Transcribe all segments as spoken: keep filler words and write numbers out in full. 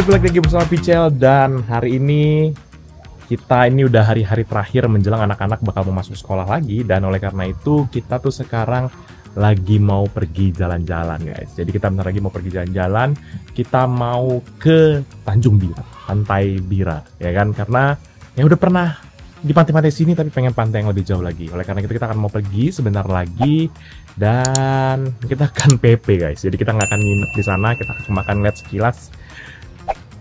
Oke, balik lagi bersama Picel, dan hari ini kita ini udah hari-hari terakhir menjelang anak-anak bakal mau masuk sekolah lagi, dan oleh karena itu kita tuh sekarang lagi mau pergi jalan-jalan, guys. Jadi kita bentar lagi mau pergi jalan-jalan, kita mau ke Tanjung Bira, Pantai Bira, ya kan? Karena ya udah pernah di pantai-pantai sini, tapi pengen pantai yang lebih jauh lagi. Oleh karena itu kita akan mau pergi sebentar lagi, dan kita akan P P, guys. Jadi kita nggak akan nginep di sana, kita cuma akan lihat sekilas,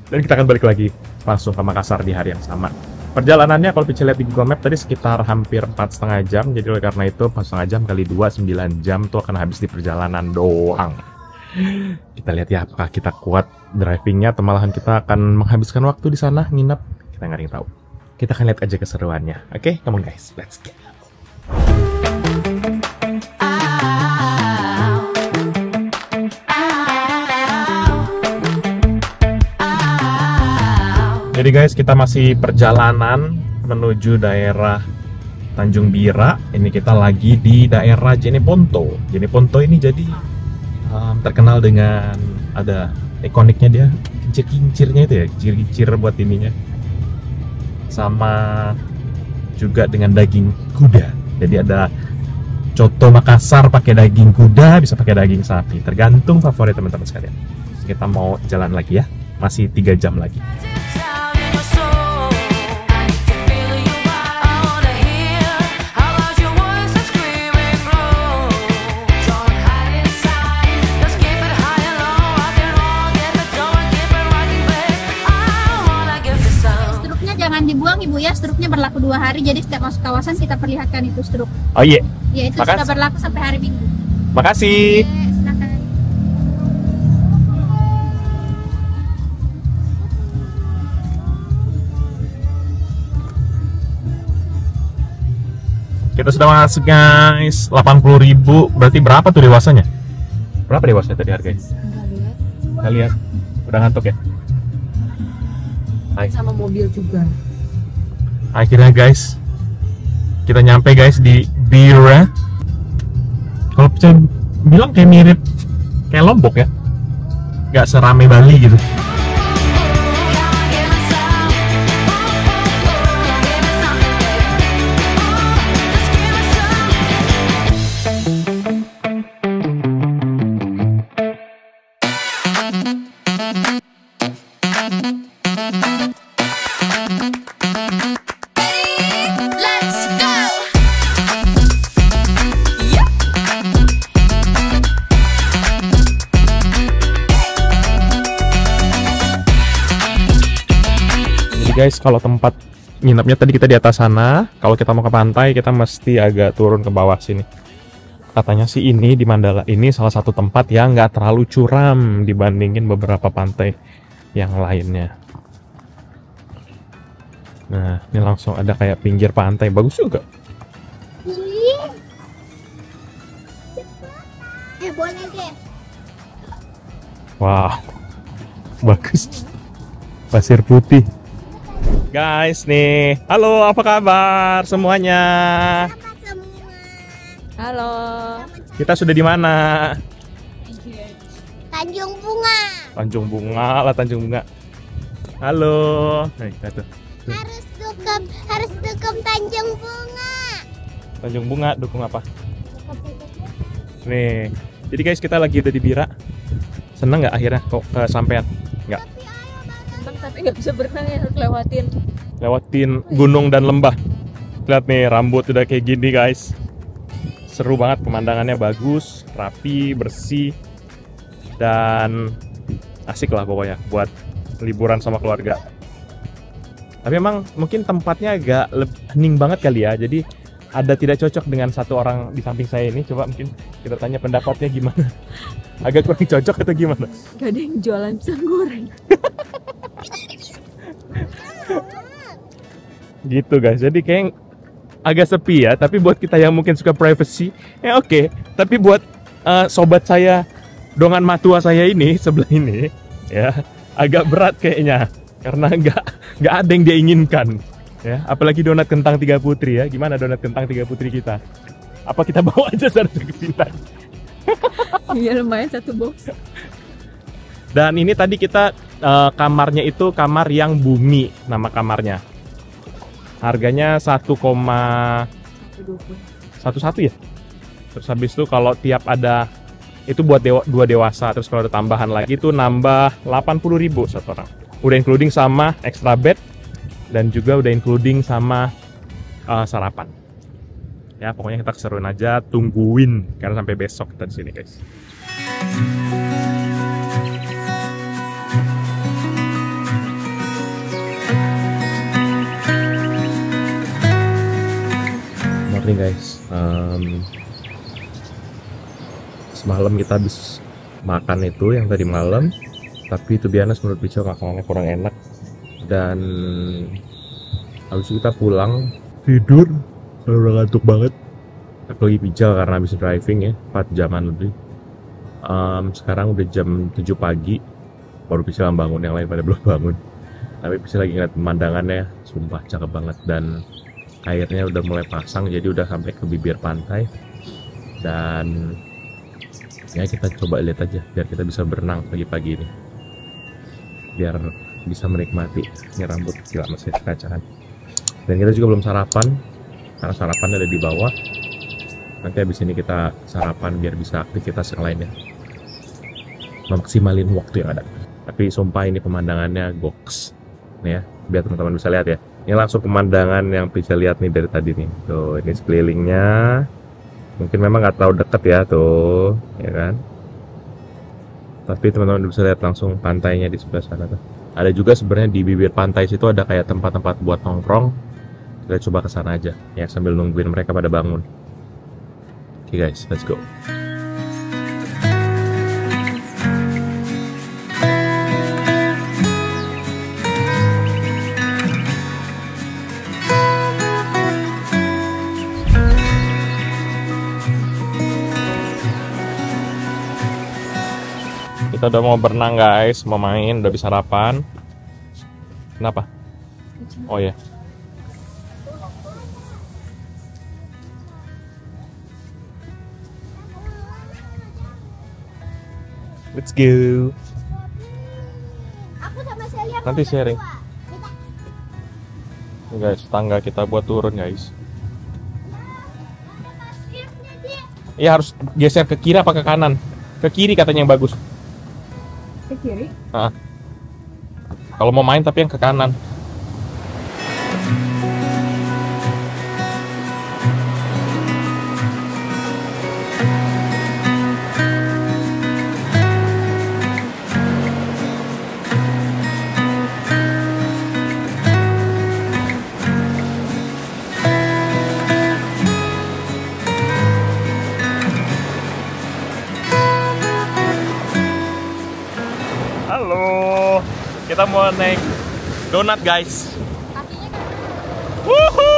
dan kita akan balik lagi langsung ke Makassar di hari yang sama. Perjalanannya kalau bisa lihat di Google Map tadi sekitar hampir empat setengah jam. Jadi oleh karena itu empat setengah jam kali dua, sembilan jam tuh akan habis di perjalanan doang. Kita lihat ya apakah kita kuat drivingnya atau malahan kita akan menghabiskan waktu di sana nginep. Kita nggak ada yang tahu. Kita akan lihat aja keseruannya. Oke, okay? Come on guys, let's go. Jadi guys, kita masih perjalanan menuju daerah Tanjung Bira. Ini kita lagi di daerah Jeneponto. Jeneponto ini jadi um, terkenal dengan ada ikoniknya dia kincir-kincirnya itu ya, kincir-kincir buat ininya. Sama juga dengan daging kuda. Jadi ada coto Makassar pakai daging kuda, bisa pakai daging sapi. Tergantung favorit teman-teman sekalian. Kita mau jalan lagi ya, masih tiga jam lagi. Struknya berlaku dua hari, jadi setiap masuk kawasan kita perlihatkan itu struk. Oh iya. Yeah. Ya, itu Makas. Sudah berlaku sampai hari Minggu. Makasih. Oke, silakan. Kita sudah masuk guys, delapan puluh ribu. Berarti berapa tuh dewasanya? Berapa dewasanya tadi harganya? Kita lihat. Udah ngantuk ya? Hai. Sama mobil juga. Akhirnya guys, kita nyampe guys di Bira. Kalau saya bilang kayak mirip kayak Lombok ya, nggak serame Bali gitu. Guys, kalau tempat nginepnya tadi kita di atas sana. Kalau kita mau ke pantai, kita mesti agak turun ke bawah sini. Katanya sih ini di Mandala ini salah satu tempat yang nggak terlalu curam dibandingin beberapa pantai yang lainnya. Nah, ini langsung ada kayak pinggir pantai, bagus juga. Wow, bagus. Pasir putih. Guys nih, halo apa kabar semuanya? Halo. Kita sudah di mana? Tanjung Bunga. Tanjung Bunga lah Tanjung Bunga. Halo. Nah, kita tuh. Tuh. Harus dukung, harus dukung Tanjung Bunga. Tanjung Bunga dukung apa? Nih, jadi guys kita lagi udah di Bira. Seneng nggak akhirnya kok uh, sampean? Nggak. Tapi nggak bisa berenang ya, harus lewatin lewatin gunung dan lembah. Lihat nih rambut udah kayak gini guys, seru banget, pemandangannya bagus, rapi, bersih, dan asik lah pokoknya buat liburan sama keluarga. Tapi emang mungkin tempatnya agak hening banget kali ya, jadi ada tidak cocok dengan satu orang di samping saya ini. Coba mungkin kita tanya pendapatnya gimana, agak kurang cocok atau gimana? Gak ada yang jualan pisang goreng. Gitu guys, jadi kayak agak sepi ya. Tapi buat kita yang mungkin suka privacy, ya oke okay. Tapi buat uh, sobat saya, dongan matua saya ini sebelah ini, ya agak berat kayaknya, karena nggak nggak ada yang dia inginkan ya. Apalagi donat kentang tiga putri ya. Gimana donat kentang tiga putri kita? Apa kita bawa aja satu ke pintar? Iya lumayan satu box. Dan ini tadi kita uh, kamarnya itu kamar yang bumi, nama kamarnya. Harganya satu koma satu satu ya. Terus habis itu kalau tiap ada itu buat dewa, dua dewasa, terus kalau ada tambahan lagi itu nambah delapan puluh ribu satu orang. Udah including sama extra bed dan juga udah including sama uh, sarapan. Ya, pokoknya kita keseruan aja, tungguin karena sampai besok kita di sini, guys. Morning, guys. Um, semalam kita habis makan itu yang tadi malam, tapi itu biasanya menurut Picel makanannya kurang enak dan habis itu kita pulang tidur. Udah ngantuk banget, apalagi Picel karena habis driving ya, empat jaman lebih. Um, sekarang udah jam tujuh pagi, baru Picel bangun, yang lain pada belum bangun. Tapi Picel lagi ngeliat pemandangannya, sumpah cakep banget. Dan airnya udah mulai pasang, jadi udah sampai ke bibir pantai. Dan ya kita coba lihat aja, biar kita bisa berenang pagi-pagi ini. Biar bisa menikmati ini rambut gila masih kacaan. Dan kita juga belum sarapan. Karena sarapan ada di bawah. Nanti habis ini kita sarapan biar bisa aktivitas yang lainnya. Memaksimalin waktu yang ada. Tapi sumpah ini pemandangannya goks. Nih ya, biar teman-teman bisa lihat ya. Ini langsung pemandangan yang bisa lihat nih dari tadi nih. Tuh, ini sekelilingnya. Mungkin memang nggak terlalu deket ya tuh, ya kan? Tapi teman-teman bisa lihat langsung pantainya di sebelah sana tuh. Ada juga sebenarnya di bibir pantai situ ada kayak tempat-tempat buat nongkrong. Kita coba ke sana aja ya sambil nungguin mereka pada bangun. Oke okay guys, let's go. Kita udah mau berenang guys, mau main, udah bisa sarapan. Kenapa? Oh ya. Yeah. Let's go. Aku sama Celia nanti sharing. Ini guys, tangga kita buat turun guys. Iya harus geser ke kiri apa ke kanan? Ke kiri katanya yang bagus. Ke kiri? Nah. Kalau mau main tapi yang ke kanan. Kita mau naik donat guys. Wuhuu.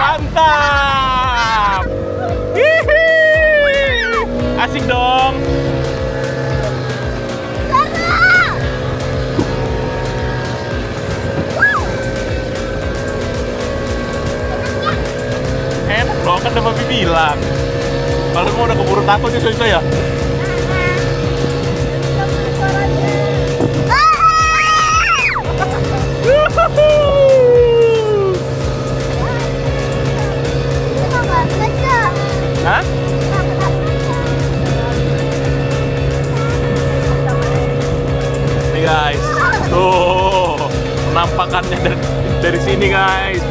Mantap. Hihi. Asik dong. Enak dong, kan udah Papi bilang. Kalau kamu udah keburu takut sih so-so ya. Hah? Nih guys, tuh penampakannya dari, dari sini guys.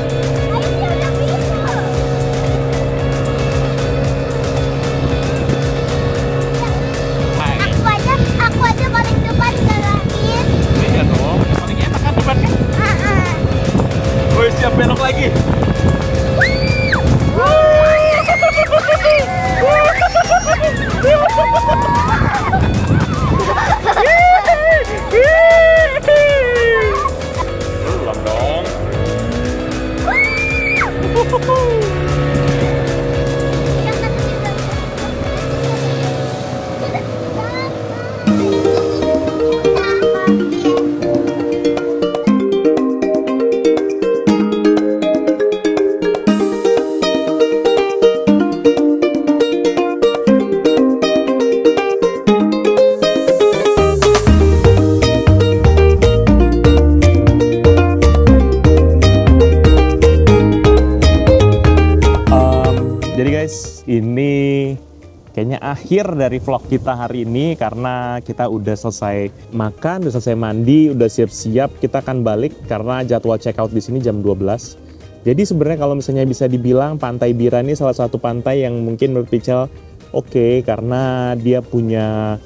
biasanya akhir dari vlog kita hari ini, karena kita udah selesai makan, udah selesai mandi, udah siap-siap, kita akan balik karena jadwal check out di sini jam dua belas. Jadi sebenarnya kalau misalnya bisa dibilang Pantai Bira ini salah satu pantai yang mungkin menurut Picel oke okay, karena dia punya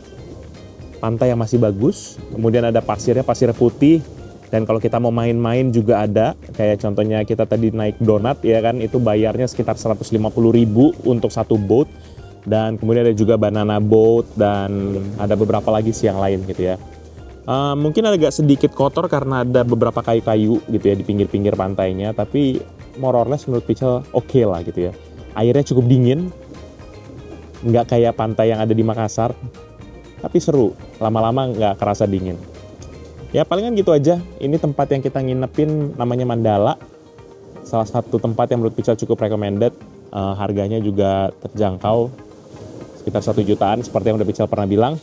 pantai yang masih bagus, kemudian ada pasirnya, pasir putih, dan kalau kita mau main-main juga ada, kayak contohnya kita tadi naik donat ya kan, itu bayarnya sekitar seratus lima puluh ribu untuk satu boat, dan kemudian ada juga banana boat dan ada beberapa lagi sih yang lain gitu ya. Uh, mungkin agak sedikit kotor karena ada beberapa kayu-kayu gitu ya di pinggir-pinggir pantainya, tapi more or less menurut Picel oke okay lah gitu ya. Airnya cukup dingin, nggak kayak pantai yang ada di Makassar, tapi seru, lama-lama nggak kerasa dingin. Ya palingan gitu aja, ini tempat yang kita nginepin namanya Mandala, salah satu tempat yang menurut Picel cukup recommended, uh, harganya juga terjangkau, sekitar satu jutaan seperti yang udah Picel pernah bilang.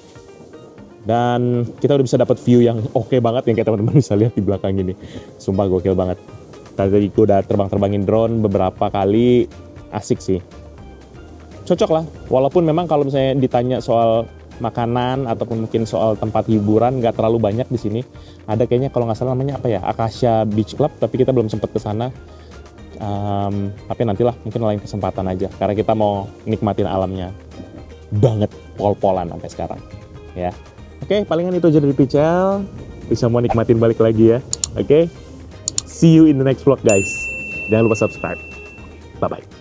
Dan kita udah bisa dapat view yang oke okay banget yang kayak teman-teman bisa lihat di belakang ini. Sumpah gokil banget. Tadi gue udah terbang-terbangin drone beberapa kali, asik sih. Cocok lah, walaupun memang kalau misalnya ditanya soal makanan ataupun mungkin soal tempat hiburan nggak terlalu banyak di sini. Ada kayaknya kalau nggak salah namanya apa ya, Akasia Beach Club, tapi kita belum sempat ke sana. Um, tapi nantilah, mungkin lain kesempatan aja. Karena kita mau nikmatin alamnya banget, pol-polan sampai sekarang. Ya. Oke, okay, palingan itu aja dari Picel. Bisa mau nikmatin balik lagi ya. Oke, okay? See you in the next vlog guys. Jangan lupa subscribe. Bye-bye.